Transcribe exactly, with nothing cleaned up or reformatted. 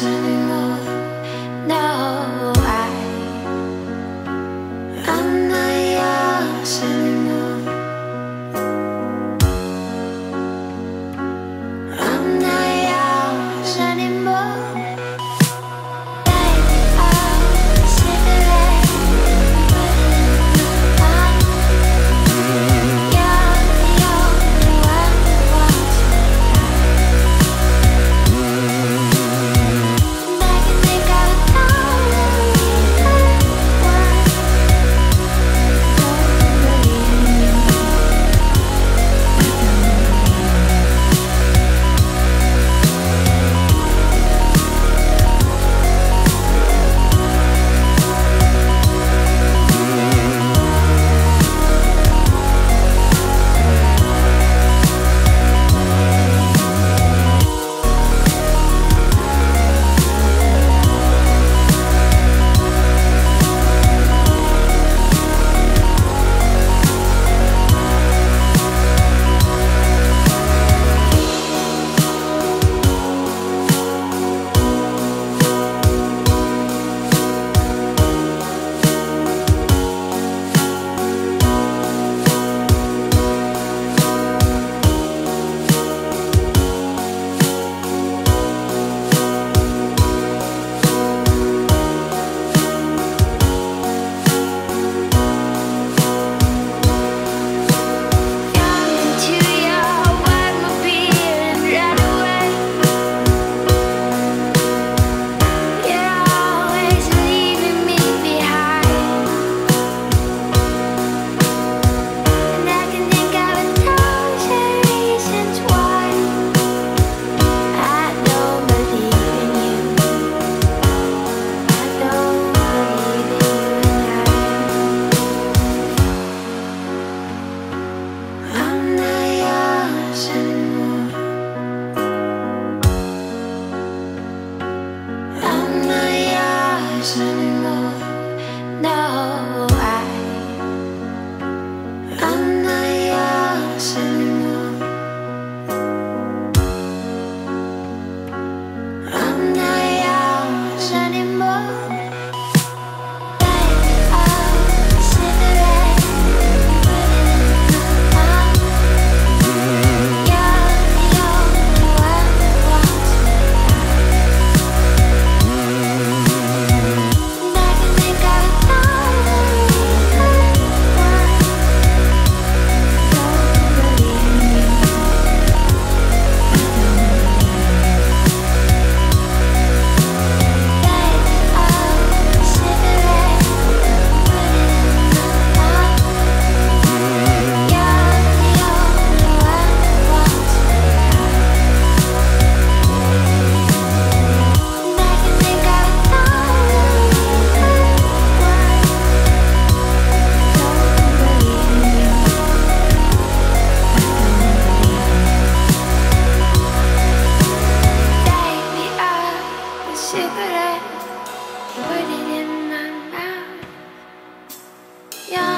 turning off now. I, I'm not yours anymore. I'm not yours anymore. Baby, I'll see the light. I'm, you're the only one that wants me. And I can think I would cigarette, put it in my mouth. Yeah.